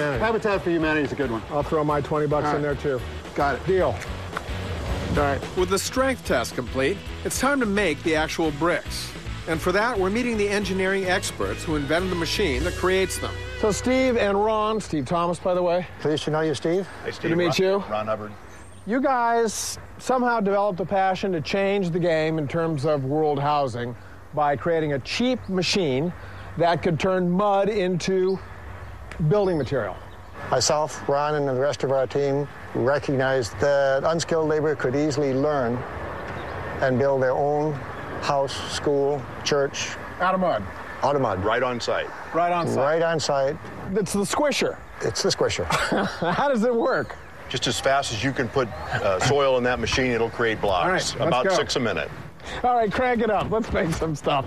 Humanity. Habitat for Humanity is a good one. I'll throw my 20 bucks in there, too. Got it. Deal. All right. With the strength test complete, it's time to make the actual bricks. And for that, we're meeting the engineering experts who invented the machine that creates them. So Steve and Ron, Steve Thomas, by the way. Pleased to know you, Steve. Hey, Steve. Good to meet you. Ron Hubbard. You guys somehow developed a passion to change the game in terms of world housing by creating a cheap machine that could turn mud into building material. Myself, Ron, and the rest of our team recognized that unskilled labor could easily learn and build their own house, school, church. Out of mud. Out of mud. Right on site. Right on site. Right on site. It's the squisher. It's the squisher. How does it work? Just as fast as you can put soil in that machine, it'll create blocks. All right, about 6 a minute. All right, crank it up. Let's make some stuff.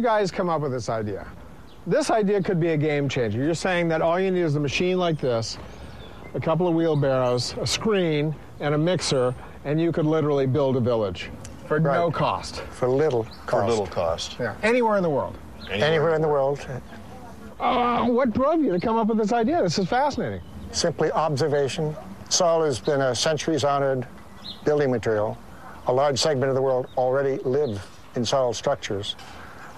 Guys come up with this idea. This idea could be a game changer. You're saying that all you need is a machine like this, a couple of wheelbarrows, a screen, and a mixer, and you could literally build a village for no cost. For little cost. For little cost. Yeah. Anywhere in the world. Anywhere in the world. What drove you to come up with this idea? This is fascinating. Simply observation. Soil has been a centuries-honored building material. A large segment of the world already live in soil structures.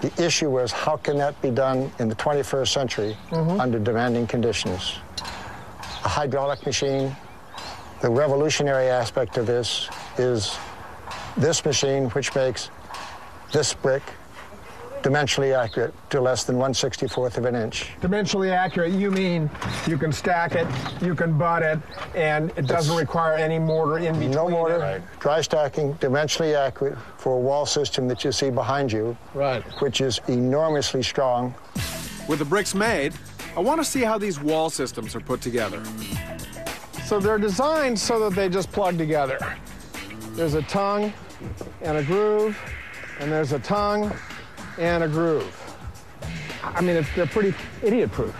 The issue was, how can that be done in the 21st century under demanding conditions? A hydraulic machine. The revolutionary aspect of this is this machine, which makes this brick dimensionally accurate to less than 1/64 of an inch. Dimensionally accurate, you mean you can stack it, you can butt it, and it doesn't require any mortar in between. No mortar. Right. Dry stacking, dimensionally accurate for a wall system that you see behind you, which is enormously strong. With the bricks made, I want to see how these wall systems are put together. So they're designed so that they just plug together. There's a tongue and a groove, and there's a tongue and a groove. I mean, they're pretty idiot-proof.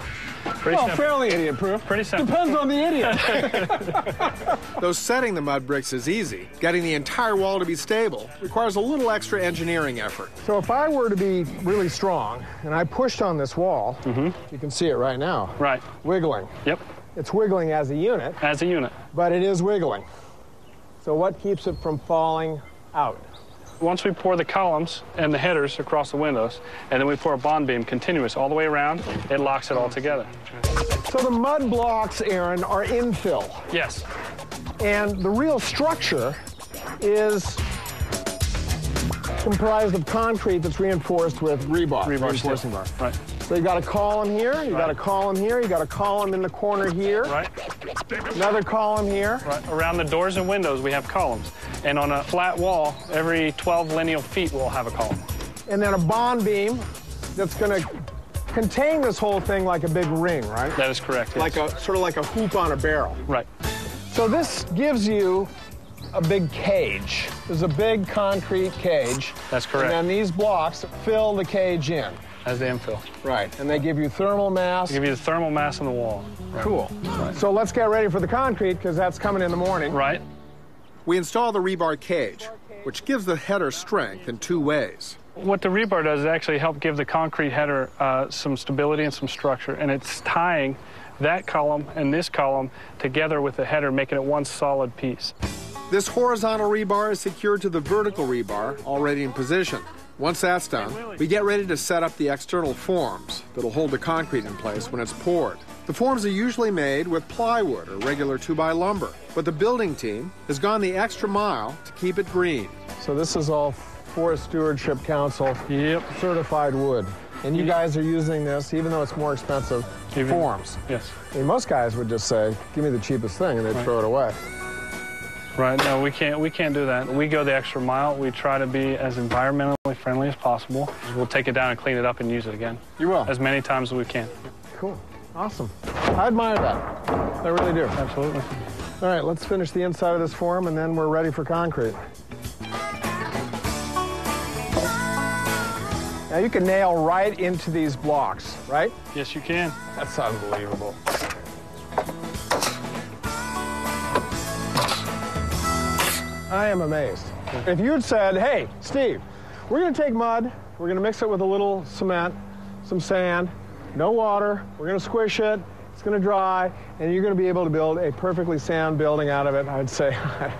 Well, fairly idiot-proof. Pretty simple. Depends on the idiot. Though setting the mud bricks is easy, getting the entire wall to be stable requires a little extra engineering effort. So if I were to be really strong and I pushed on this wall, you can see it right now. Right. Wiggling. Yep. It's wiggling as a unit. As a unit. But it is wiggling. So what keeps it from falling out? Once we pour the columns and the headers across the windows, and then we pour a bond beam continuous all the way around, it locks it all together. So the mud blocks, Aaron, are infill. Yes. And the real structure is comprised of concrete that's reinforced with rebar. Reinforcing bar. Right. So you got a column here, you got a column here, you got a column in the corner here. Right. Another column here. Right. Around the doors and windows, we have columns. And on a flat wall, every 12 lineal feet, we'll have a column. And then a bond beam that's going to contain this whole thing like a big ring, right? That is correct. Yes. Like a sort of like a hoop on a barrel. Right. So this gives you a big cage. There's a big concrete cage. That's correct. And then these blocks fill the cage in. As the infill. Right. And they give you thermal mass. They give you the thermal mass on the wall. Right. Cool. Right. So let's get ready for the concrete, because that's coming in the morning. Right. We install the rebar cage, which gives the header strength in two ways. What the rebar does is actually help give the concrete header some stability and some structure, and it's tying that column and this column together with the header, making it one solid piece. This horizontal rebar is secured to the vertical rebar already in position. Once that's done, we get ready to set up the external forms that'll hold the concrete in place when it's poured. The forms are usually made with plywood or regular 2x lumber, but the building team has gone the extra mile to keep it green. So this is all Forest Stewardship Council certified wood. And you guys are using this, even though it's more expensive, forms. Yes. I mean, most guys would just say, give me the cheapest thing, and they'd throw it away. Right, no, we can't do that. We go the extra mile. We try to be as environmentally friendly as possible. We'll take it down and clean it up and use it again. You will? As many times as we can. Cool. Awesome. I admire that. I really do. Absolutely. All right, let's finish the inside of this form, and then we're ready for concrete. Now, you can nail right into these blocks, right? Yes, you can. That's unbelievable. I am amazed. If you had said, hey, Steve, we're going to take mud, we're going to mix it with a little cement, some sand, no water, we're going to squish it, it's going to dry, and you're going to be able to build a perfectly sound building out of it, I'd say, I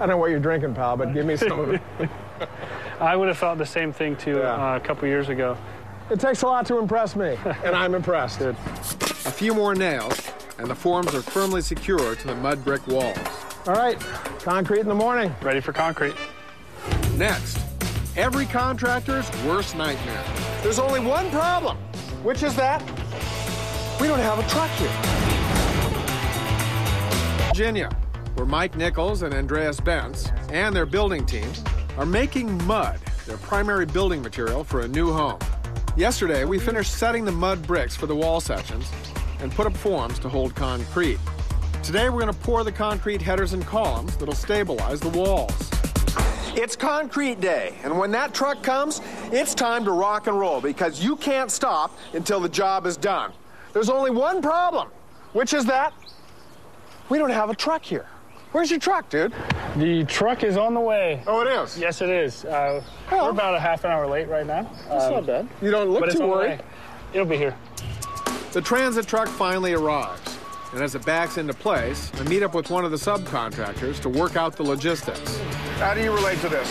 don't know what you're drinking, pal, but give me some of it. I would have thought the same thing, too, yeah. A couple years ago. It takes a lot to impress me, and I'm impressed. Dude. A few more nails, and the forms are firmly secured to the mud brick walls. All right, concrete in the morning. Ready for concrete. Next, every contractor's worst nightmare. There's only one problem, which is that we don't have a truck here. Virginia, where Mike Nichols and Andreas Benz and their building teams are making mud their primary building material for a new home. Yesterday, we finished setting the mud bricks for the wall sections and put up forms to hold concrete. Today, we're going to pour the concrete headers and columns that'll stabilize the walls. It's concrete day, and when that truck comes, it's time to rock and roll because you can't stop until the job is done. There's only one problem, which is that we don't have a truck here. Where's your truck, dude? The truck is on the way. Oh, it is? Yes, it is. We're about a half an hour late right now. That's not bad. You don't look too worried. It'll be here. The transit truck finally arrives. And as it backs into place, I meet up with one of the subcontractors to work out the logistics. How do you relate to this?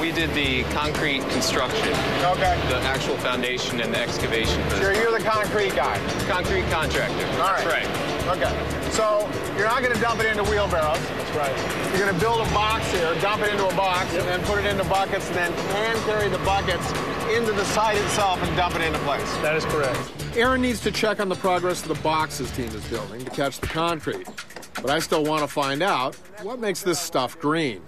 We did the concrete construction. Okay. The actual foundation and the excavation. Sure, you're the concrete guy. Concrete contractor. All right. That's right. Okay. So you're not going to dump it into wheelbarrows. That's right. You're going to build a box here, dump it into a box, yep. And then put it into buckets, and then hand carry the buckets into the site itself and dump it into place. That is correct. Aaron needs to check on the progress of the box his team is building to catch the concrete. But I still want to find out what makes this stuff green.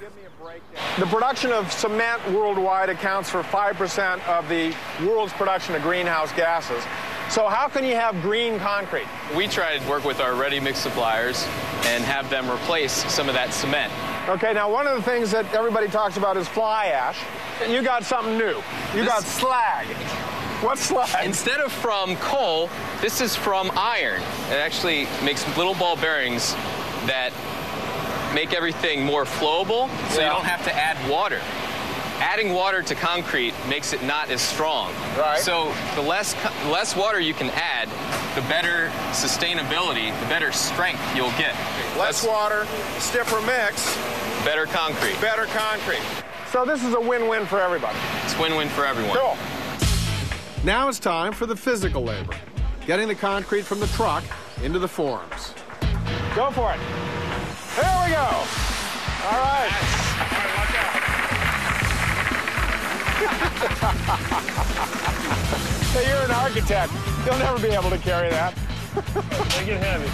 The production of cement worldwide accounts for 5% of the world's production of greenhouse gases. So how can you have green concrete? We try to work with our ready-mix suppliers and have them replace some of that cement. Okay, now one of the things that everybody talks about is fly ash. You got something new. You got slag. What's slag? Instead of from coal, this is from iron. It actually makes little ball bearings that make everything more flowable, so you don't have to add water. Adding water to concrete makes it not as strong. Right. So the less water you can add, the better sustainability, the better strength you'll get. Less water, stiffer mix. Better concrete. Better concrete. So this is a win-win for everybody. It's win-win for everyone. Cool. Now it's time for the physical labor, getting the concrete from the truck into the forms. Go for it. There we go. All right. Nice. So you're an architect. You'll never be able to carry that. They get heavy.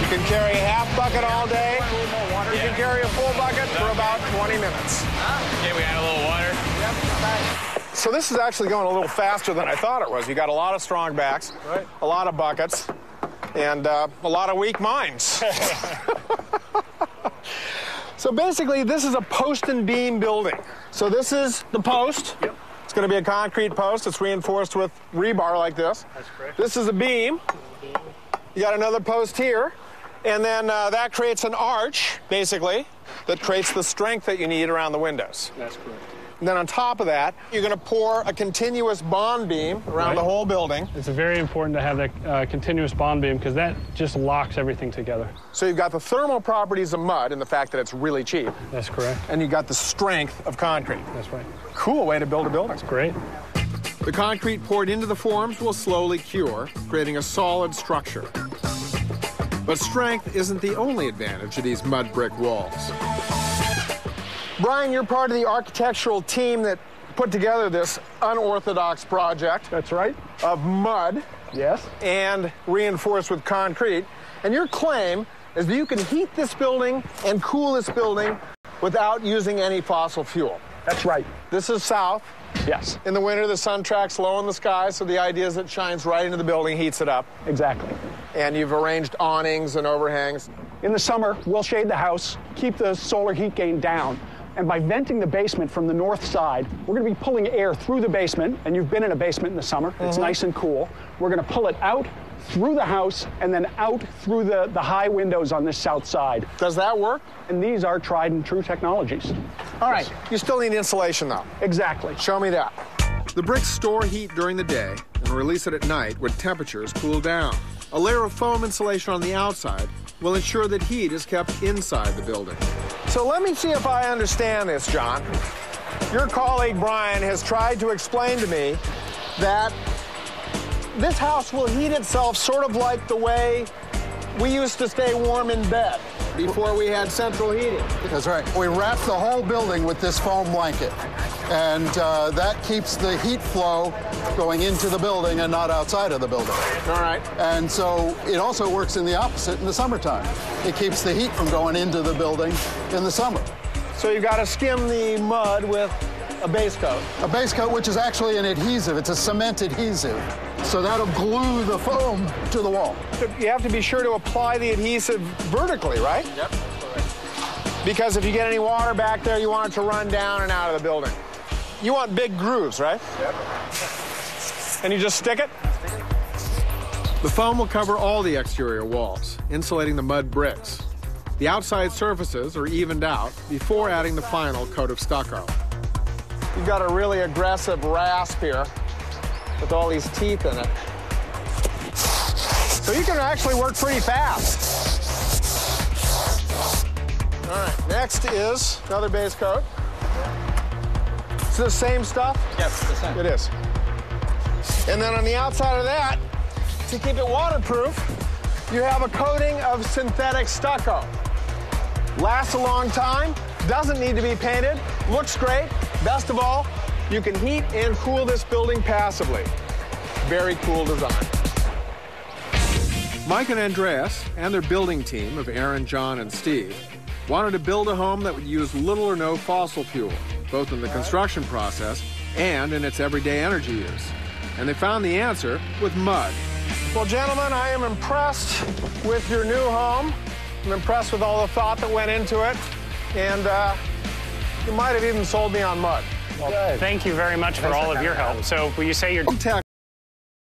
You can carry a half bucket all day. You can carry a full bucket for about 20 minutes. Okay, we add a little water. Yep. Nice. So this is actually going a little faster than I thought it was. You got a lot of strong backs, right. A lot of buckets, and a lot of weak minds. So basically, this is a post and beam building. So this is the post. Yep. It's going to be a concrete post. It's reinforced with rebar like this. That's correct. This is a beam. You got another post here. And then that creates an arch, basically, that creates the strength that you need around the windows. That's correct. And then on top of that, you're going to pour a continuous bond beam around the whole building. It's very important to have that continuous bond beam because that just locks everything together. So you've got the thermal properties of mud and the fact that it's really cheap. That's correct. And you've got the strength of concrete. That's right. Cool way to build a building. That's great. The concrete poured into the forms will slowly cure, creating a solid structure. But strength isn't the only advantage of these mud brick walls. Brian, you're part of the architectural team that put together this unorthodox project. That's right. Of mud. Yes. And reinforced with concrete. And your claim is that you can heat this building and cool this building without using any fossil fuel. That's right. This is south. Yes. In the winter, the sun tracks low in the sky, so the idea is it shines right into the building, heats it up. Exactly. And you've arranged awnings and overhangs. In the summer, we'll shade the house, keep the solar heat gain down. And by venting the basement from the north side, we're going to be pulling air through the basement. And you've been in a basement in the summer. Mm-hmm. It's nice and cool. We're going to pull it out through the house and then out through the high windows on this south side. Does that work? And these are tried and true technologies. All right. Yes. You still need insulation, though. Exactly. Show me that. The bricks store heat during the day and release it at night when temperatures cool down. A layer of foam insulation on the outside will ensure that heat is kept inside the building. So let me see if I understand this, John. Your colleague, Brian, has tried to explain to me that this house will heat itself sort of like the way we used to stay warm in bed before we had central heating. That's right. We wrap the whole building with this foam blanket, and that keeps the heat flow going into the building and not outside of the building. All right. And so it also works in the opposite in the summertime. It keeps the heat from going into the building in the summer. So you've got to skim the mud with a base coat. A base coat, which is actually an adhesive. It's a cement adhesive. So that'll glue the foam to the wall. You have to be sure to apply the adhesive vertically, right? Yep, that's correct. Because if you get any water back there, you want it to run down and out of the building. You want big grooves, right? Yep. And you just stick it? The foam will cover all the exterior walls, insulating the mud bricks. The outside surfaces are evened out before adding the final coat of stucco. You've got a really aggressive rasp here with all these teeth in it. So you can actually work pretty fast. All right, next is another base coat. It's the same stuff? Yes, the same. It is. And then on the outside of that, to keep it waterproof, you have a coating of synthetic stucco. Lasts a long time, doesn't need to be painted, looks great. Best of all, you can heat and cool this building passively. Very cool design. Mike and Andreas and their building team of Aaron, John, and Steve wanted to build a home that would use little or no fossil fuel, both in the construction process and in its everyday energy use. And they found the answer with mud. Well, gentlemen, I am impressed with your new home. I'm impressed with all the thought that went into it. And you might have even sold me on mud. Well, thank you very much for all of your help. So will you say your